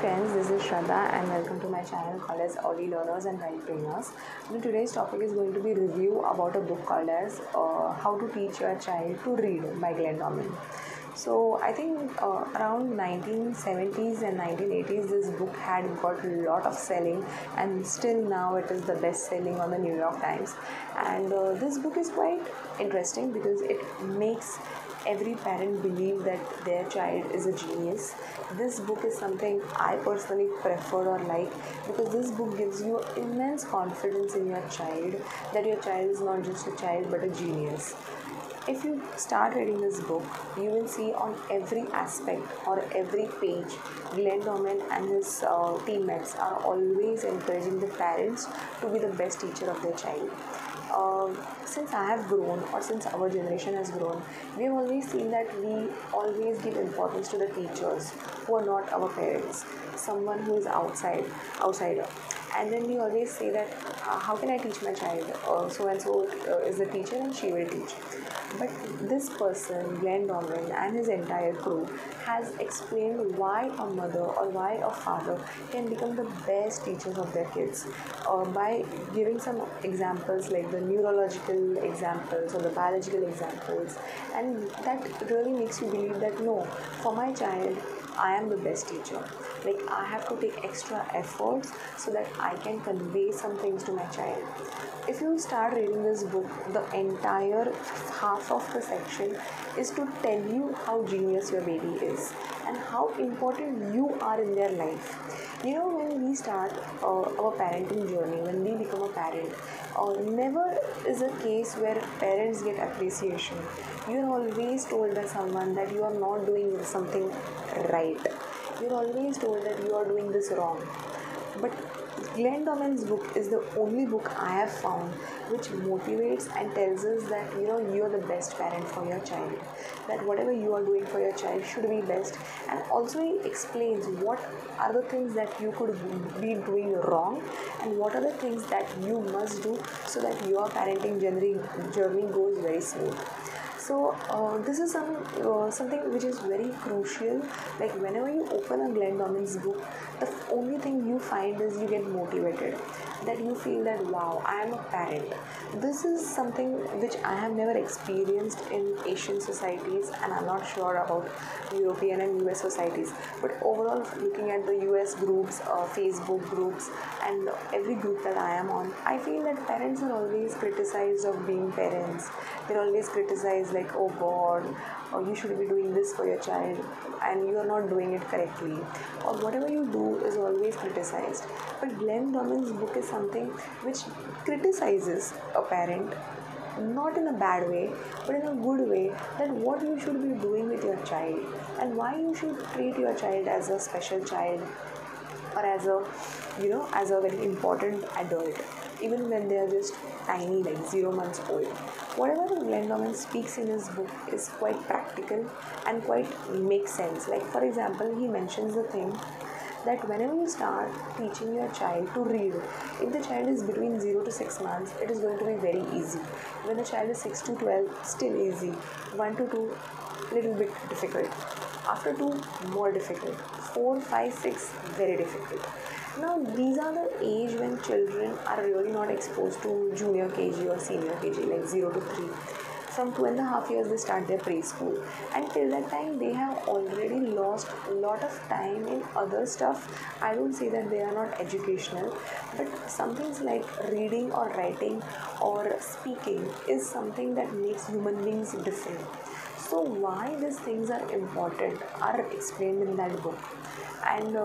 Friends, this is Shraddha and welcome to my channel called as Early Learners and Well Trainers. Today's topic is going to be review about a book called as How to Teach Your Child to Read by Glenn Doman. So I think around 1970s and 1980s this book had got a lot of selling, and still now it is the best selling on the New York Times. And this book is quite interesting because it makes every parent believe that their child is a genius. This book is something I personally prefer or like, because this book gives you immense confidence in your child that your child is not just a child but a genius. If you start reading this book, you will see on every aspect or every page, Glenn Doman and his teammates are always encouraging the parents to be the best teacher of their child. Since I have grown, or since our generation has grown, we have always seen that we always give importance to the teachers who are not our parents, someone who is outsider. And then we always say that, how can I teach my child? So and so is the teacher and she will teach. But this person, Glenn Doman, and his entire crew has explained why a mother or why a father can become the best teachers of their kids by giving some examples like the neurological examples or the biological examples, and that really makes you believe that no, for my child, I am the best teacher. Like, I have to take extra efforts so that I can convey some things to my child. If you start reading this book, the entire half of the section is to tell you how genius your baby is and how important you are in their life. You know, when we start our parenting journey, when we become a parent, never is a case where parents get appreciation. You're always told by someone that you are not doing something right. You're always told that you are doing this wrong. But Glenn Doman's book is the only book I have found which motivates and tells us that, you know, you are the best parent for your child, that whatever you are doing for your child should be best. And also he explains what are the things that you could be doing wrong and what are the things that you must do so that your parenting journey goes very smooth. So this is something which is very crucial. Like, whenever you open a Glenn Doman's book, the only thing you find is you get motivated, that you feel that, wow, I am a parent. This is something which I have never experienced in Asian societies, and I'm not sure about European and US societies. But overall, looking at the US groups, Facebook groups, and every group that I am on, I feel that parents are always criticized of being parents. They're always criticized, like, oh God, or you should be doing this for your child and you are not doing it correctly, or whatever you do is always criticized. But Glenn Doman's book is something which criticizes a parent, not in a bad way but in a good way, that what you should be doing with your child and why you should treat your child as a special child or as a, you know, as a very important adult, even when they are just tiny, like 0 months old. Whatever Glenn Doman speaks in his book is quite practical and quite makes sense. Like, for example, he mentions the thing that whenever you start teaching your child to read, if the child is between 0 to 6 months, it is going to be very easy. When the child is 6 to 12, still easy. 1 to 2, little bit difficult. After 2, more difficult. 4, 5, 6, very difficult. Now, these are the age when children are really not exposed to junior KG or senior KG, like 0 to 3. From 2.5 years, they start their preschool. And till that time, they have already lost a lot of time in other stuff. I don't say that they are not educational, but some things like reading or writing or speaking is something that makes human beings different. So why these things are important are explained in that book. And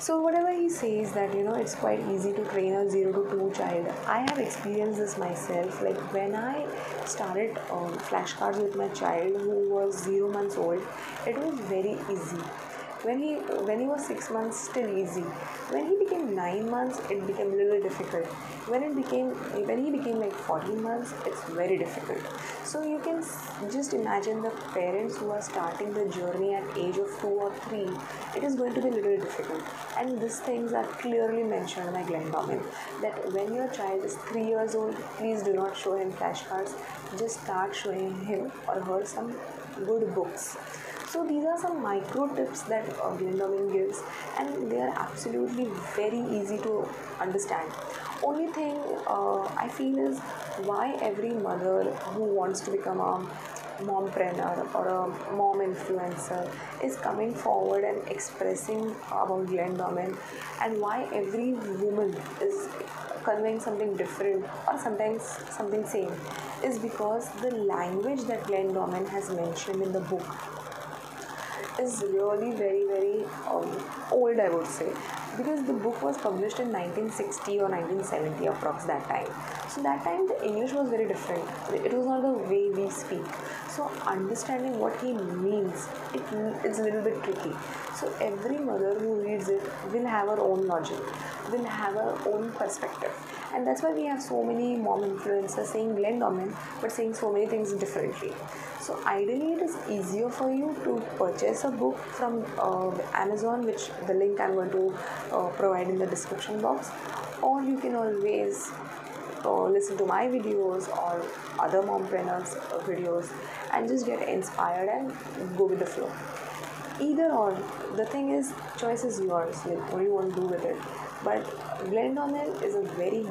so whatever he says that, you know, it's quite easy to train a 0 to 2 child. I have experienced this myself. Like, when I started flashcards with my child who was 0 months old, it was very easy. When he was 6 months, still easy. When he became 9 months, it became a little difficult. When he became like 14 months, it's very difficult. So you can just imagine the parents who are starting the journey at age of 2 or 3, it is going to be a little difficult. And these things are clearly mentioned by Glenn Doman, that when your child is 3 years old, please do not show him flashcards. Just start showing him or her some good books. So these are some micro tips that Glenn Doman gives, and they are absolutely very easy to understand. Only thing I feel is why every mother who wants to become a mompreneur or a mom influencer is coming forward and expressing about Glenn Doman, and why every woman is conveying something different or sometimes something same, is because the language that Glenn Doman has mentioned in the book is really very old, I would say, because the book was published in 1960 or 1970 approx that time. So that time the English was very different. It was not the way we speak. So understanding what he means, it's a little bit tricky. So every mother who reads it will have her own logic, will have her own perspective. And that's why we have so many mom influencers saying Glenn Doman, but saying so many things differently. So ideally it is easier for you to purchase a book from Amazon, which the link I'm going to provide in the description box, or you can always listen to my videos or other mompreneurs videos and just get inspired and go with the flow. Either or, the thing is, choice is yours, like what you want to do with it. But Glenn Doman is a very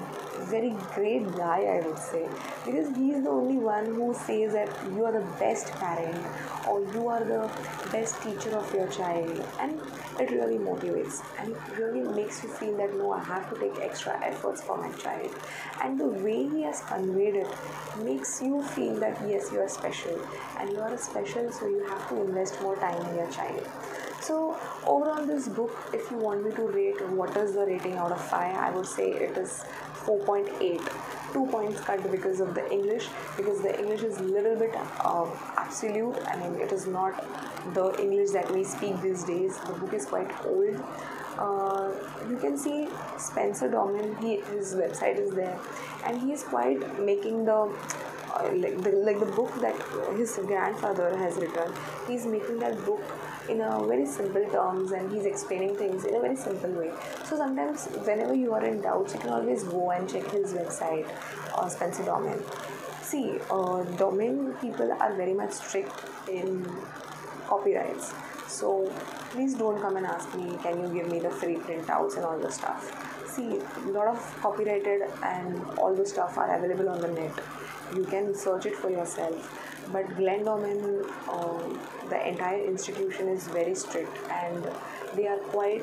great guy, I would say, because he is the only one who says that you are the best parent or you are the best teacher of your child, and it really motivates and it really makes you feel that no, I have to take extra efforts for my child. And the way he has conveyed it makes you feel that yes, you are special and you are special, so you have to invest more time in your child. So overall, this book, if you want me to rate what is the rating out of 5, I would say it is 4.8. 2 points cut because of the English, because the English is a little bit absolute. I mean, it is not the English that we speak these days. The book is quite old. You can see Spencer Dorman, his website is there, and he is quite making the like the book that his grandfather has written. He's making that book in a very simple terms, and he's explaining things in a very simple way. So sometimes whenever you are in doubts, you can always go and check his website or Spencer Dorman. See, Dorman people are very much strict in copyrights. So please don't come and ask me, can you give me the free printouts and all the stuff. See, a lot of copyrighted and all the stuff are available on the net. You can search it for yourself. But Glenn Doman, the entire institution is very strict, and they are quite,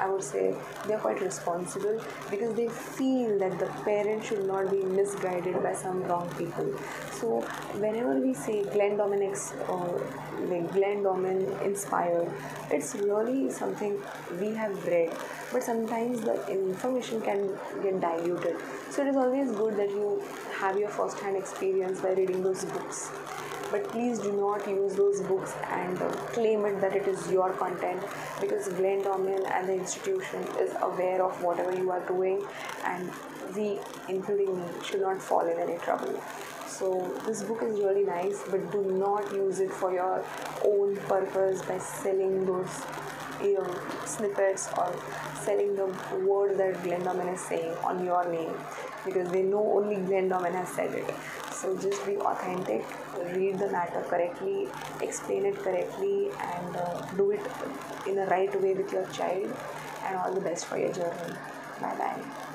I would say, they are quite responsible, because they feel that the parent should not be misguided by some wrong people. So whenever we say Glenn Doman like Glenn Doman inspired, it's really something we have read, but sometimes the information can get diluted. So it is always good that you have your first-hand experience by reading those books. But please do not use those books and claim it that it is your content, because Glenn Doman and the institution is aware of whatever you are doing, and we, including me, should not fall in any trouble. So this book is really nice, but do not use it for your own purpose by selling those snippets or selling the word that Glenn Doman is saying on your name, because they know only Glenn Doman has said it. So just be authentic, read the matter correctly, explain it correctly, and do it in the right way with your child, and all the best for your journey. Bye bye.